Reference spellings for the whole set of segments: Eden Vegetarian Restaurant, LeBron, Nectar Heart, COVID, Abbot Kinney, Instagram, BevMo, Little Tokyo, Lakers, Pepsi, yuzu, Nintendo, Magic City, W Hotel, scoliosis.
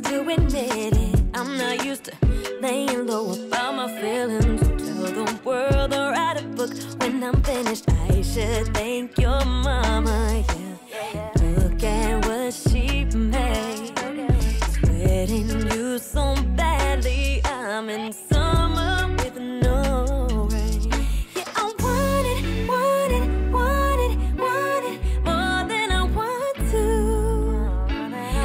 first to admit it. I'm not used to laying low about my feelings. Tell the world or write a book when I'm finished. I should thank your mama, yeah. Look at what she made. Sweating you so badly, I'm in summer with no rain. Yeah, I want it, want it, want it, want it more than I want to.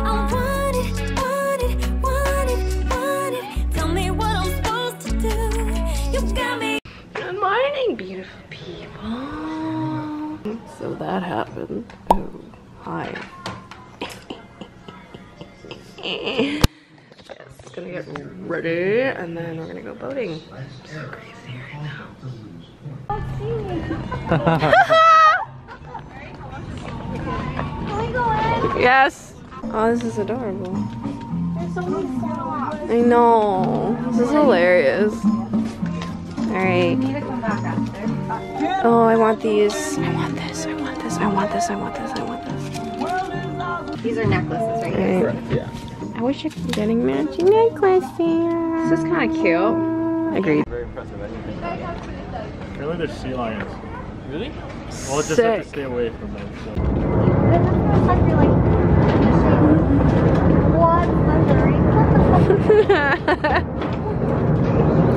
I want it, want it, want it, want it. Tell me what I'm supposed to do. You got me. Good morning, beautiful people. So that happened. Oh, hi. Yes, gonna get ready and then we're gonna go boating. It's so crazy right now. Yes. Oh, this is adorable. I know. This is hilarious. Alright. Oh, I want these. I want this. I want this. I want this. I want this. I want this. These are necklaces right here. Correct, yeah. I wish I could be getting matching necklaces. This is kind of cute. Agreed. Very impressive. Apparently there's sea lions. Really? Well, just have to stay away from them. So.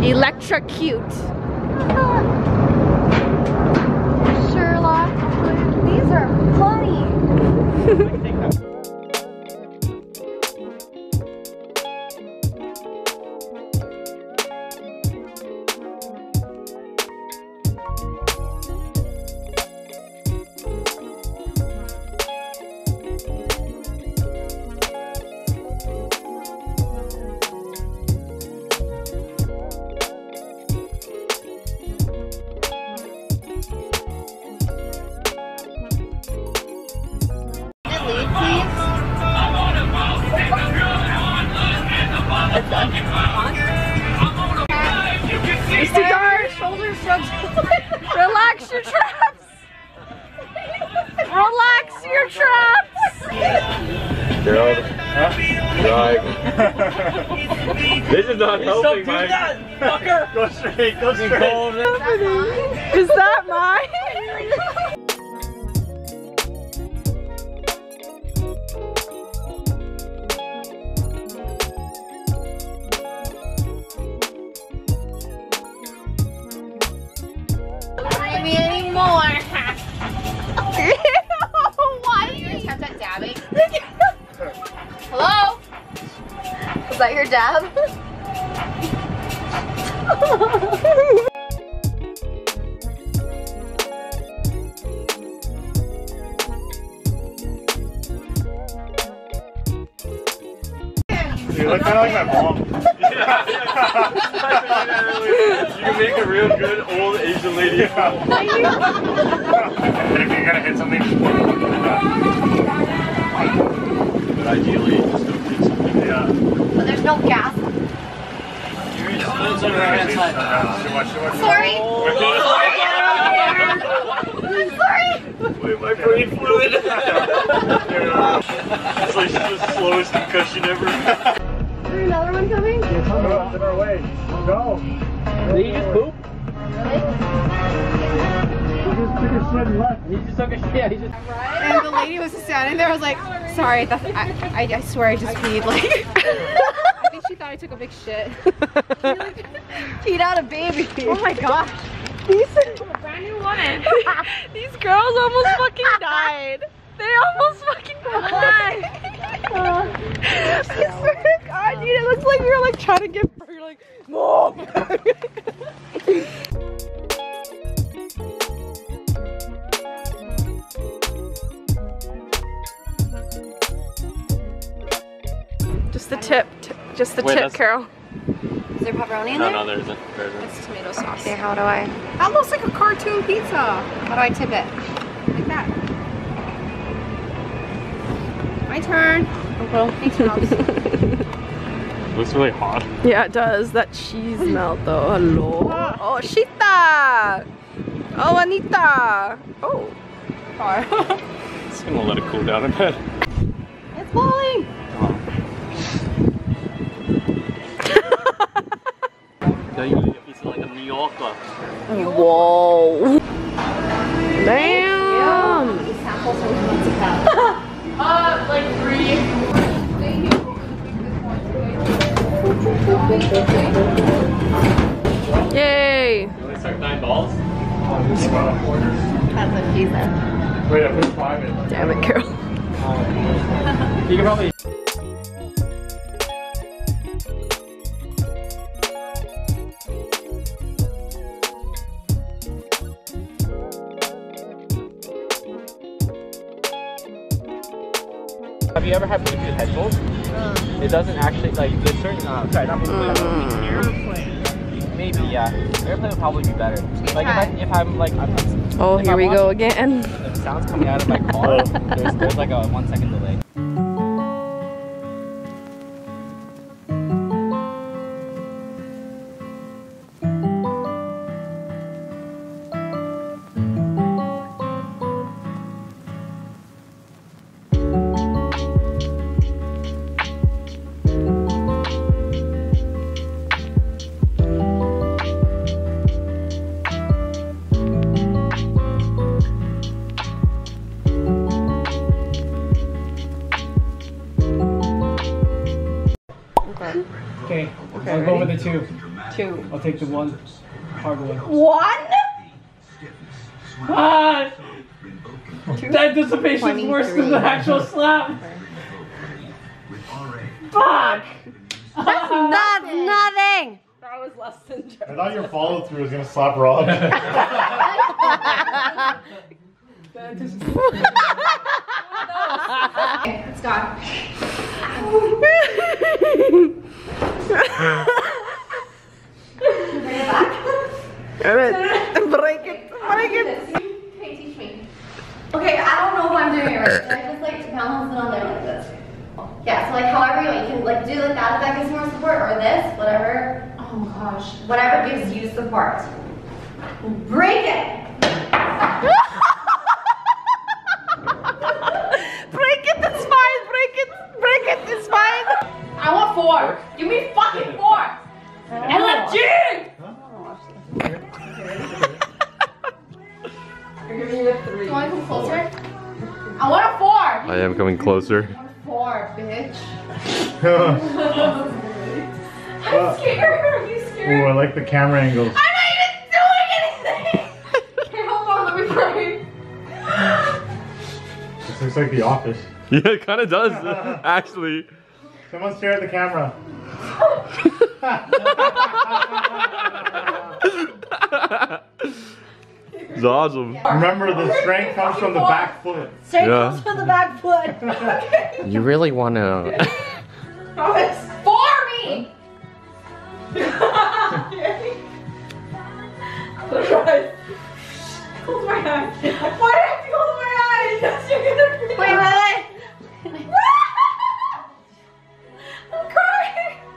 Electrocute. Sherlock, these are funny. Relax your traps! Relax your traps! Gerald, huh? This is not helping, Mike. That, fucker. Go straight, go straight. Is that mine? Hello? Was that your dab? You look kind of like my mom. You can make a real good old Asian lady. And if you're gonna hit something, ideally, just don't hit something. Yeah. But there's no gas. You're just on the right side. Sorry. I'm sorry. Wait, my brain fluid. It's like the slowest concussion ever. Is there another one coming? It's on our way. Go. Did he just poop? Really? He just took a shit and left. He just took a shit. Yeah, he just. And the lady was just standing there. I was like, sorry, that's, I swear I just peed. Like, I think she thought I took a big shit. Peed out a baby. Oh my gosh. These a brand new woman. These girls almost fucking died. They almost fucking died. I swear to God, dude, it looks like we were like trying to get birth, like, Mom! Just the tip, just the tip, Carol. Is there pepperoni in there? No, there isn't. It's tomato sauce. Okay, how do I? That looks like a cartoon pizza. How do I tip it? Like that. My turn. Okay. It looks really hot. Yeah, it does. That cheese melt though. Hello. Oh, Shita. Oh, Anita. Oh. Just gonna let it cool down a bit. It's falling. Oh. They're usually pizza like a New Yorker. Whoa. Damn. These samples are like 3. Yay. You only serve 9 balls? That's a pizza. Wait, I put 5 in. Damn it, Carol. You can probably. Have you ever had beef with vegetables? It doesn't actually, like, there's certain, sorry, not beef with vegetables. Maybe, yeah. Airplane would probably be better. Like, if I'm like, oh, here we go again. The sound's coming out of my car. There's like a 1-second delay. Okay, I'll go with the 2. I'll take the 1 hard one. 1? Ah! The anticipation is worse than the actual slap! Fuck! That's nothing! That was less than just. I thought your follow through was gonna slap Rob. Okay, it's gone. Break it. Hey, teach me. Okay, I don't know what I'm doing right now. I just like balance it on there like this. Yeah, so like however you can like do like that gives more support or this, whatever. Oh my gosh. Whatever gives you support. Break it! Break it, it's fine, break it, it's fine. I want 4. Give me fucking 4. And let June! You're giving me a 3. Do you want to come closer? I want a 4! I am coming closer. I want 4, bitch. I'm scared. Are you scared? Ooh, I like the camera angles. I'm not even doing anything! Okay, hold on, let me try. This looks like The Office. Yeah, it kind of does, actually. Someone stare at the camera. It's awesome. Remember, the strength comes from the back foot. Strength comes from the back foot. Okay. You really want to. Oh, it's for me! Close your eyes. Close my eyes. Why do I have to close my eyes? Yes, you're gonna breathe. Wait.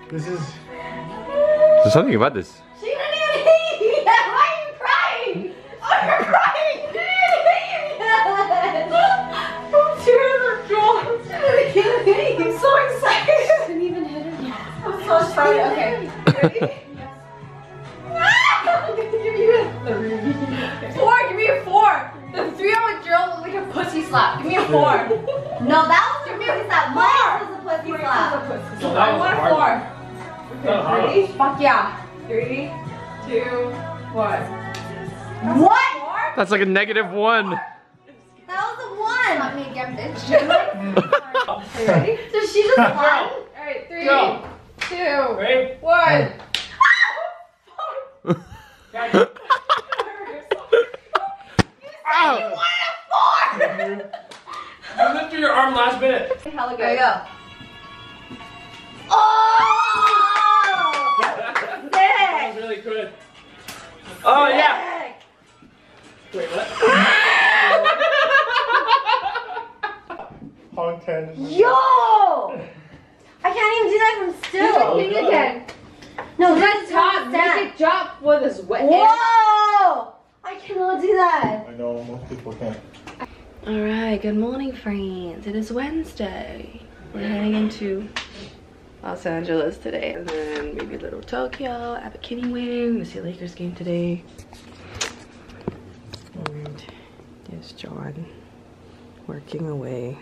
There's something about this. She didn't even hit you yet. Why are you crying? Oh, you're crying. She didn't hit you yet. Don't tear the jaw. She didn't hit you. I'm so excited. She didn't even hit her yet. I'm so excited. Okay. Ready? I'm gonna give you a 3. 4. Give me a 4. The 3 on a drill was like a pussy slap. Give me a 4. No, that was your pussy slap. Mine was a pussy slap. I want a 4. Okay, ready? Fuck yeah. 3, 2, 1. What? That's like a -1. That was a 1. Not me again, bitch. Are you ready? So she just won. Alright, 3, 2, 1. You said you wanted a 4! You lifted your arm last minute. Hell, there you go. Oh! Sick! That was really good. Oh, yeah! Wait, what? Yo! I can't even do that from still. You can again. No, good job. Make a job for this wet. Whoa! I cannot do that. I know, most people can't. Alright, good morning, friends. It is Wednesday. We're heading into Los Angeles today. And then maybe Little Tokyo. Abbot Kinney win. Let's see Lakers game today. And there's John working away.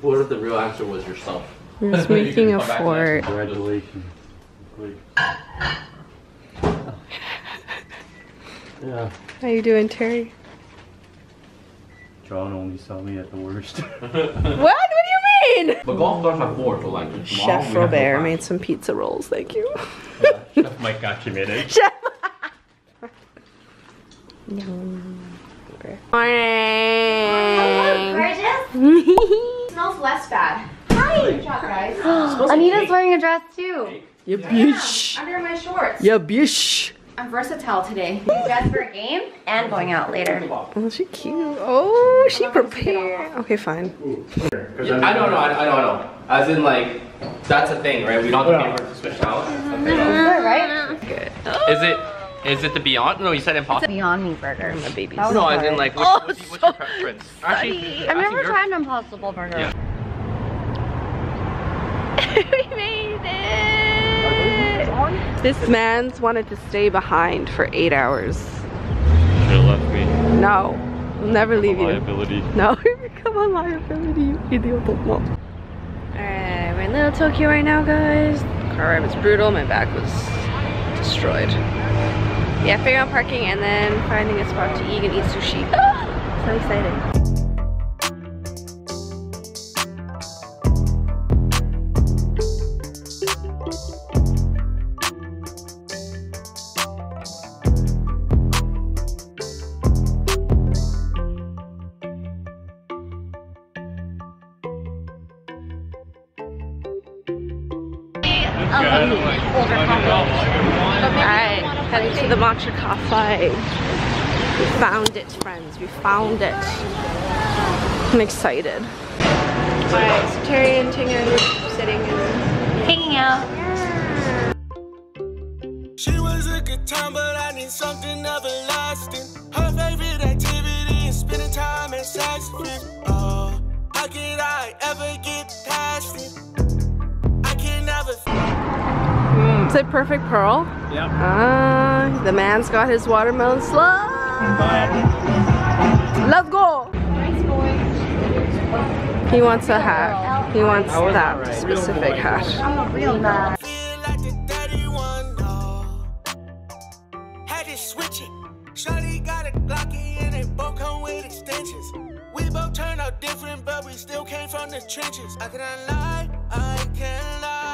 What if the real answer was yourself? You're making a fort. Congratulations. Yeah. How you doing, Terry? John only saw me at the worst. What? What do you mean? But golf starts at 4, so like Chef Robert made some pizza rolls, thank you. Yeah, Chef Mike got you made it. Chef! Morning! Smells less bad. Hi! Good job, guys. Anita's wearing a dress too. Yeah, bitch. Under my shorts. Yeah, bitch. I'm versatile today. Dressed for a game and going out later. Oh, she cute. Oh, she prepared. Okay, fine. Yeah, I don't know. As in, like, that's a thing, right? We don't have to pay her to switch out. Okay, right? Good. Is it the Beyond? No, you said Impossible. Beyond Meat burger. My baby. No, as in, like, what's your preference? Actually, I've never tried an Impossible burger. Yeah. We made it. This man's wanted to stay behind for 8 hours. Should've left me. No, I'll never leave you. Liability. No, you become a liability, you idiot. Alright, we're in Little Tokyo right now, guys. Car ride was brutal, my back was destroyed. Yeah, figuring out parking and then finding a spot to eat and eat sushi. Ah, so excited. Alright, heading to the matcha cafe. We found it, friends. We found it. I'm excited. Alright, so Terry and Ting are sitting and hanging out. She was a good time, but I need something everlasting. Her favorite activity is spending time at sex. Oh, how could I ever get past it? Is it Perfect Pearl? Yep. Ah, the man's got his watermelon slide. Bye. Let's go. Nice. He wants a hat. He wants that right. Specific hat. I'm a real man. Feel like the dirty one. Had to switch it. Shawty got it blocky and it both come with extensions. We both turned out different, but we still came from the trenches. I cannot lie. I can't lie.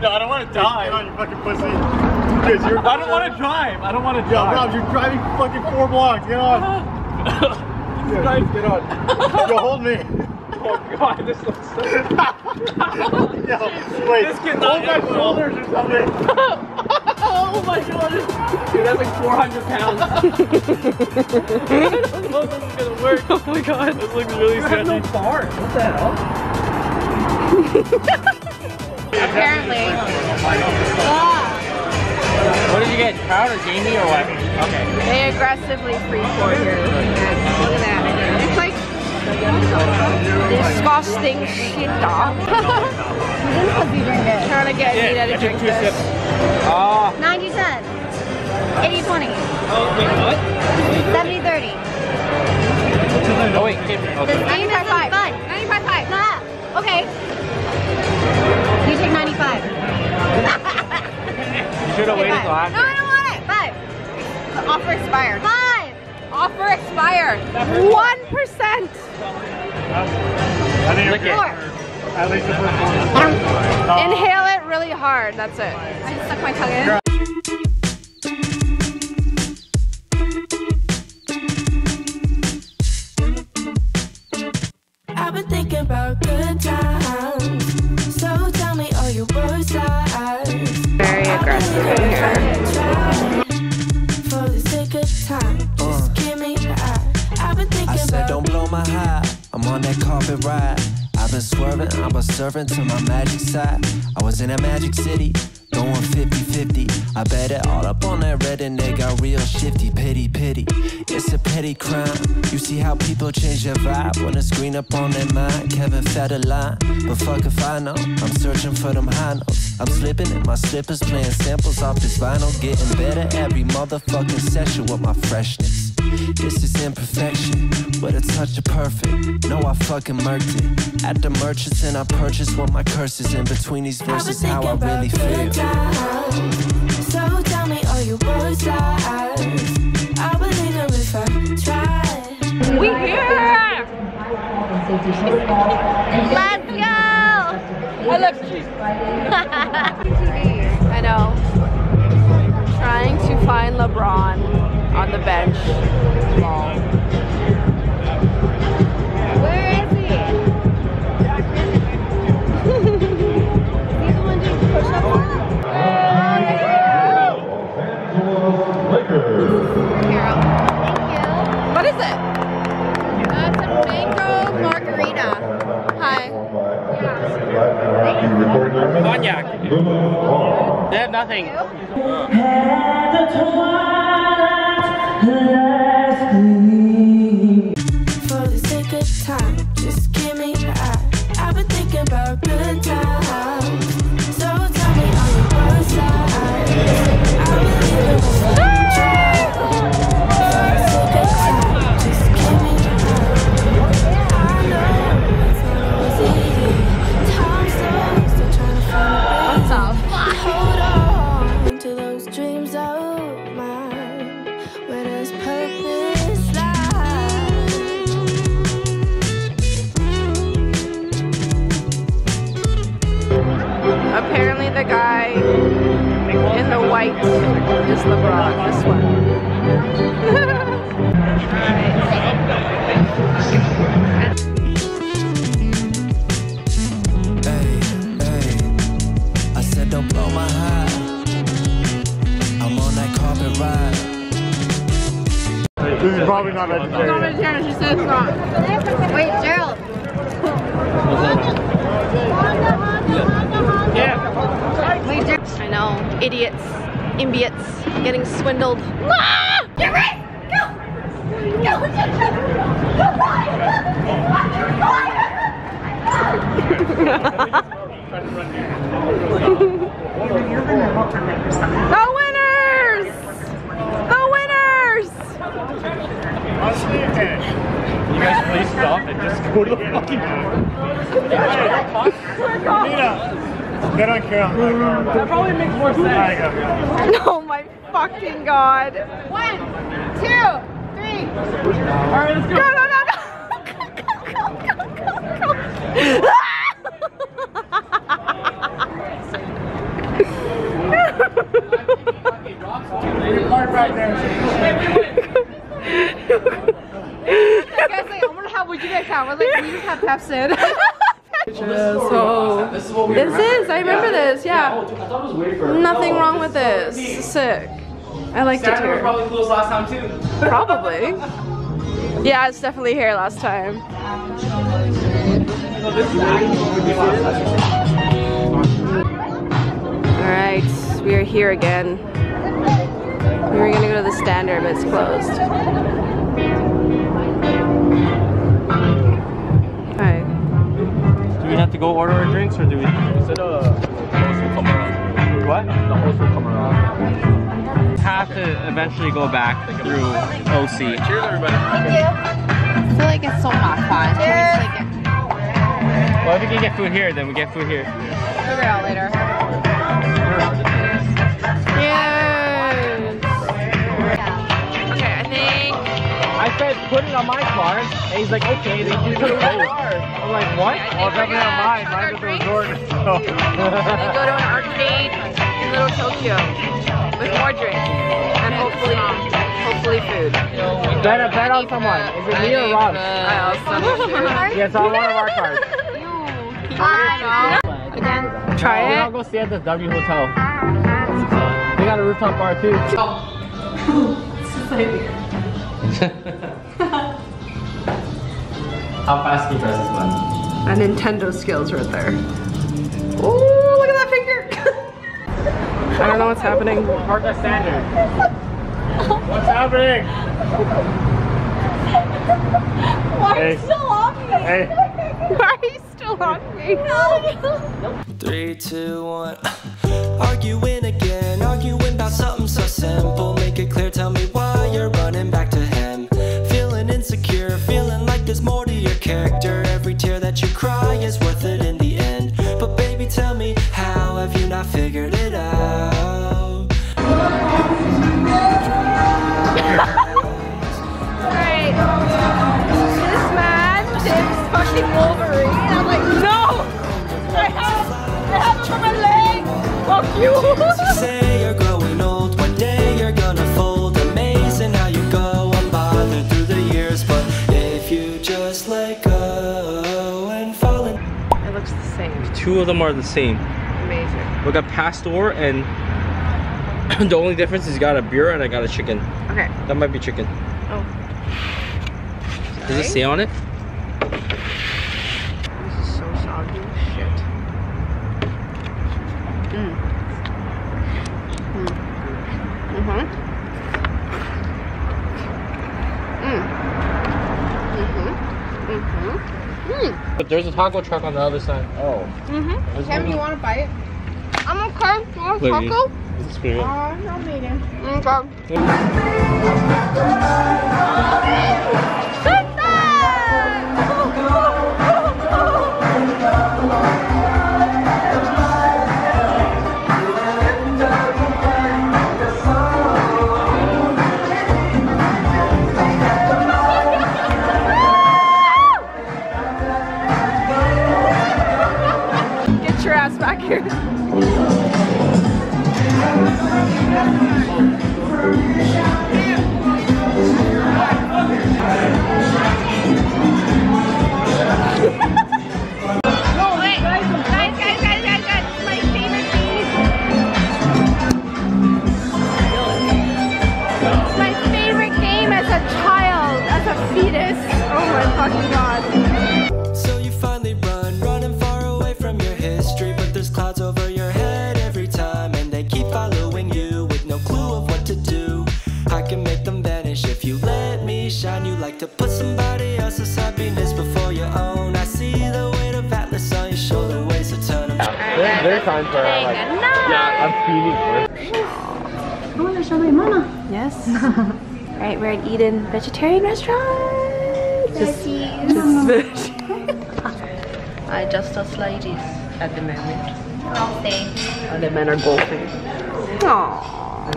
No, I don't want to die. Get on, you fucking pussy. Dude, I don't want to drive. I don't want to drive. Rob, you're driving fucking 4 blocks. Get on. Dude, get on. Yo, hold me. Oh, God, this looks so good. Yo, wait. Just get hold my shoulders or something. Oh, my God. Dude, that's like 400 pounds. I don't know if this is going to work. Oh, my God. This looks really sketchy. No bar. What the hell? Apparently. What did you get? Proud or Jamie or what? Okay. They aggressively free for here. Look at that. It's like disgusting shit dog. Trying to get Nita to drink this. 90-10. 80-20. Oh wait, what? 70-30. Oh wait, okay. 95-5. 95-5. Nah. Okay. You take 95. You should have waited till after. No, I don't want it. 5. The offer expired. 5. Offer expired. 1%. I think 4. At least the first one. Inhale it really hard. That's it. I just stuck my tongue in. I've been thinking about good times. So tell me all your words are very aggressive in here. For the sake of time, just give me the eye. I've been thinking about, don't blow my high. I'm on that carpet ride. I've been swerving, I'm a servant to my magic side. I was in a magic city. going 50-50. I bet it all up on that red and they got real shifty. Pity, it's a petty crime. You see how people change their vibe when a screen up on their mind. Kevin fed a line, but fuck if I know. I'm searching for them high notes. I'm slipping in my slippers, playing samples off this vinyl. Getting better every motherfucking session with my freshness. This is imperfection, with a touch of perfect. No, I fucking murked it. At the merchants and I purchased what my curses. In between these verses, how I really feel. So tell me all your words are. I believe them if I try. We here! Let's go! I love cheese. I know. I'm trying to find LeBron. On the bench. Lol. Where is he? He's the one doing push-up on? Carol, thank you. What is it? It's a mango margarita. Hi. Yeah. Cognac. They have nothing. For the sake of time, just give me your eye. I've been thinking about good times. So tell me on your bright side. I believe it was a try. For the sake of time, just give me your eye. I know it's not easy. Time's up, still trying to find a way. Hold on to those dreams of mine. Purpose life. Apparently the guy in the white is LeBron, this one. Hey, I said don't blow my high. I'm on that carpet ride. This is probably not vegetarian. It's not vegetarian, she said it's not. Wait, Gerald. Yeah. Wait, Gerald. I know. Idiots. Imbiots. Getting swindled. Ah! Get ready! Go! Go! Go! The winners! The winners! You guys please stop and just go to the fucking door. Nina, get on camera. That probably makes more sense. Oh my fucking god. 1, 2, 3. Alright, let's go. Go. Right there. Guys, like, I'm gonna have what you guys have. We're like, we just have Pepsi. So this is. I remember this. Yeah. Nothing wrong with this. Sick. I liked it here. Probably closed last time too. Probably. Yeah, it's definitely here last time. All right, we are here again. We were gonna go to the standard, but it's closed. Alright. Do we have to go order our drinks, or do we? We said the host will come around. What? The host will come around. Have to eventually go back through OC. Cheers, everybody. Thank you. I feel like it's so not fun. Cheers. Well, if we can get food here, then we get food here. Figure it out later. Yeah. I said, put it on my card, and he's like, okay, then you put it on your card. I'm like, what? Well, I'll definitely have mine. Mine's at the resort. So. They go to an arcade in Little Tokyo with more drinks and hopefully food. Bet on someone. Is it me or Rob? I also. Yes, on one of our cards. Again, try it. I'll go stay at the W Hotel. They got a rooftop bar too. This is how fast can you press this button? My Nintendo skills right there. Oh, look at that finger! what's happening. Park the standard. What's happening? Why are you still on me? Hey. Why are you still on me? No. 3, 2, 1. Arguing again, arguing about something so simple. Make it clear, tell me why you're running back to him. Feeling insecure, feeling like there's more to your character. Every tear that you cry is worth it in the end. But baby, tell me, how have you not figured it out? Alright, this man is fucking Wolverine. I'm like, no! I have him on my leg! Fuck you! You say you're growing old, one day you're gonna fold. Amazing how you go unbothered through the years. But if you just let go and fall in. It looks the same. 2 of them are the same. Amazing. We got pastor and the only difference is you got a beer and I got a chicken. Okay. That might be chicken. Oh. Sorry. Does it say on it? This is so soggy. Shit. Mm. Mm. Mm-hmm. Mm. Mm-hmm. Mm-hmm. Mm. But there's a taco truck on the other side. Oh. Mm-hmm. Cam, you want to bite it? I'm okay. You want a taco? It's pretty good. No, vegan. Okay. Get your ass back here. Time for like, yeah, I'm feeding for it. I want to show my mama. Yes. Alright, we're at Eden Vegetarian Restaurant. Just just us ladies at the moment. Golfing. And the men are golfing. Aww.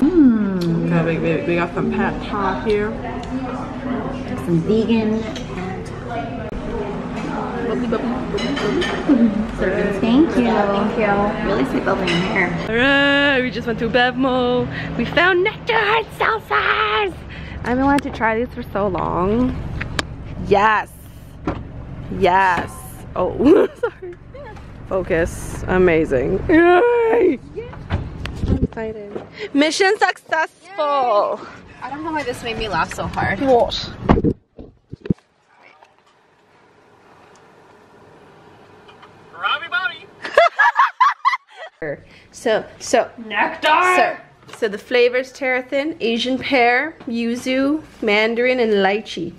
Mm. Yeah, we got some pad thai here. Some vegan. Thank you. Thank you. Really sweet bubbly in here. Alright, we just went to BevMo. We found Nectar Heart salsas. I've been wanting to try these for so long. Yes. Yes. Oh, sorry. Focus. Amazing. Yay! Yeah. I'm excited. Mission successful. Yay. I don't know why this made me laugh so hard. What? So nectar. So the flavors: terrapin, Asian pear, yuzu, mandarin, and lychee.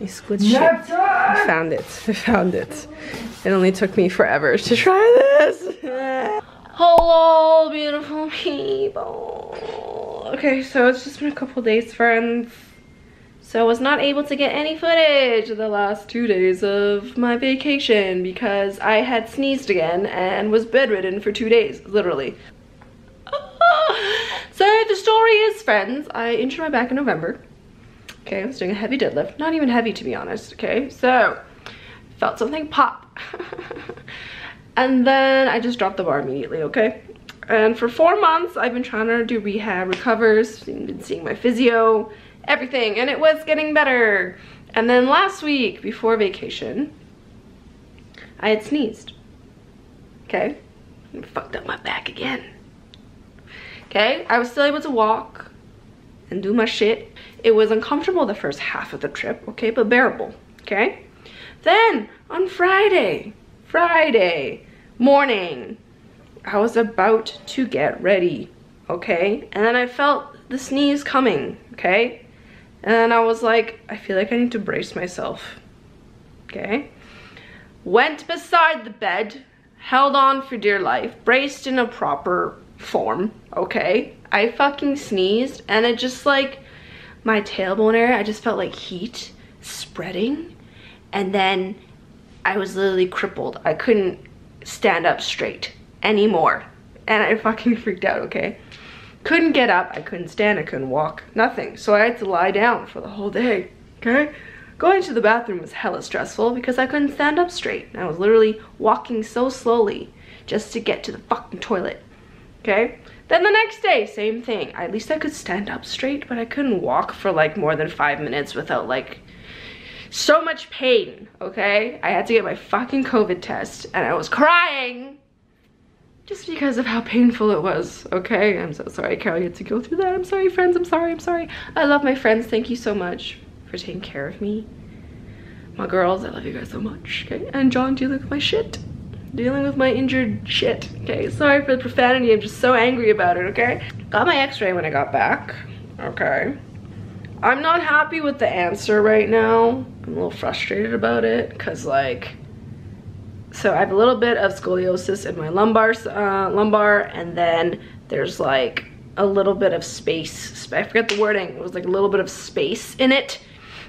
It's good shit. I found it. I found it. It only took me forever to try this. Hello, beautiful people. Okay, so it's just been a couple days, friends. So I was not able to get any footage the last 2 days of my vacation because I had sneezed again and was bedridden for 2 days, literally. So the story is, friends, I injured my back in November. Okay, I was doing a heavy deadlift. Not even heavy, to be honest, okay? So, felt something pop. And then I just dropped the bar immediately, okay? And for 4 months, I've been trying to do rehab, recovers, been seeing my physio, everything, and it was getting better. And then last week before vacation I had sneezed, okay, and fucked up my back again. Okay, I was still able to walk and do my shit. It was uncomfortable the first half of the trip, okay, but bearable. Okay, then on Friday morning I was about to get ready, okay? And then I felt the sneeze coming, okay? And then I was like, I feel like I need to brace myself, okay? Went beside the bed, held on for dear life, braced in a proper form, okay? I fucking sneezed and it just like, my tailbone area, I just felt like heat spreading. And then I was literally crippled. I couldn't stand up straight anymore. And I fucking freaked out, okay? Couldn't get up, I couldn't stand, I couldn't walk, nothing. So I had to lie down for the whole day, okay? Going to the bathroom was hella stressful because I couldn't stand up straight. I was literally walking so slowly just to get to the fucking toilet, okay? Then the next day, same thing. At least I could stand up straight, but I couldn't walk for like more than 5 minutes without like so much pain, okay? I had to get my fucking COVID test and I was crying just because of how painful it was, okay? I'm so sorry, Carol, you had to go through that. I'm sorry, friends, I'm sorry, I'm sorry. I love my friends. Thank you so much for taking care of me. My girls, I love you guys so much, okay? And John, dealing with my shit. Dealing with my injured shit, okay? Sorry for the profanity, I'm just so angry about it, okay? Got my x-ray when I got back, okay? I'm not happy with the answer right now. I'm a little frustrated about it, because like, so I have a little bit of scoliosis in my lumbar, and then there's like a little bit of space. I forget the wording. It was like a little bit of space in it.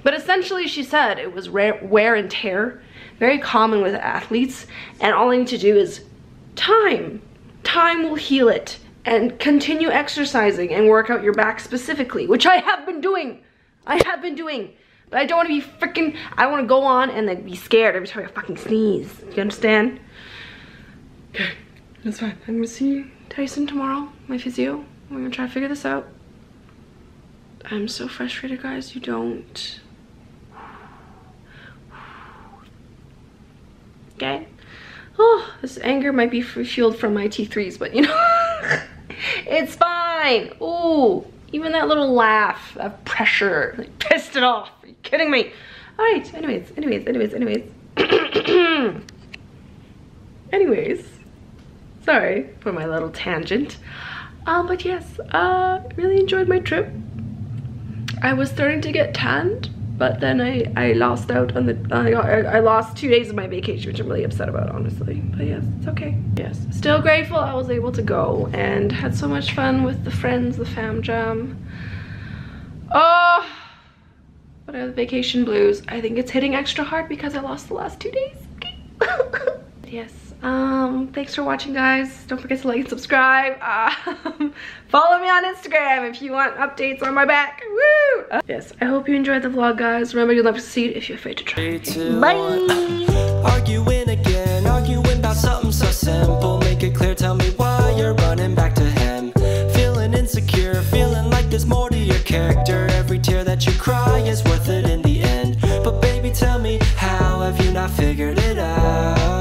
But essentially she said it was wear and tear, very common with athletes, and all I need to do is time. Time will heal it, and continue exercising and work out your back specifically, which I have been doing. But I don't want to be freaking, I want to go on and then be scared every time I fucking sneeze. You understand? Okay, that's fine. I'm gonna see Tyson tomorrow, my physio. We're gonna try to figure this out. I'm so frustrated, guys. You don't. Okay? Oh, this anger might be fueled from my T3s, but you know, it's fine. Ooh. Even that little laugh of pressure, like, pissed it off. Are you kidding me? All right, anyways. Sorry for my little tangent. But yes, really enjoyed my trip. I was starting to get tanned, but then I lost out on the, I lost 2 days of my vacation, which I'm really upset about, honestly. But yes, it's okay. Yes, still grateful I was able to go and had so much fun with the friends, the fam jam. Oh, but I have vacation blues. I think it's hitting extra hard because I lost the last 2 days. Okay. Yes. Thanks for watching, guys. Don't forget to like and subscribe. Follow me on Instagram if you want updates on my back. Woo! Yes, I hope you enjoyed the vlog, guys. Remember, you'll never succeed if you're afraid to try. Bye! Arguing about something so simple. Make it clear, tell me why you're running back to him. Feeling insecure, feeling like there's more to your character. Every tear that you cry is worth it in the end. But baby, tell me, how have you not figured it out?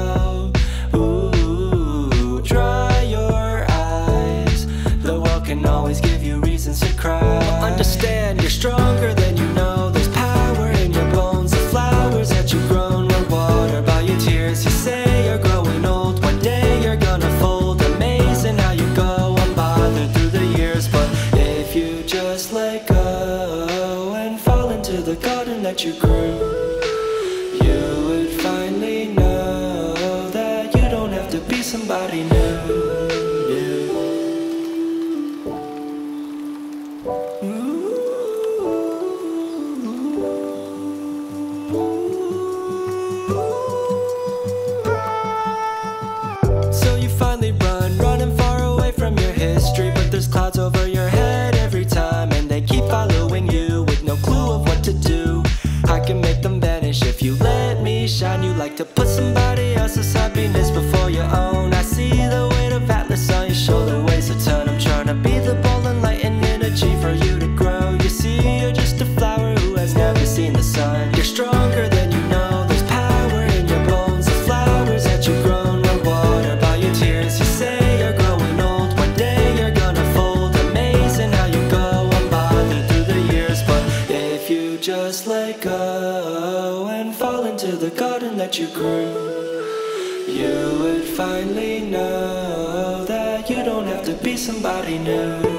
Always give you reasons to cry. Understand you're stronger than you know. There's power in your bones. The flowers that you've grown will water by your tears. You say you're growing old. One day you're gonna fold. Amazing how you go unbothered through the years. But if you just let go and fall into the garden that you grew, you would finally know that you don't have to be somebody new. Clouds over your head every time, and they keep following you with no clue of what to do. I can make them vanish if you let me shine. You like to put somebody else's happiness before your own. I see the weight of Atlas on your shoulder, ways to turn. I'm trying to be the ball and light and energy for you to grow. You see, you're just a flower who has never seen the sun. You're stronger than you know. There's power in your bones. The flowers that you've grown will water by your tears. You say you're growing old. One day you're gonna. Just let go and fall into the garden that you grew. You would finally know that to be somebody new.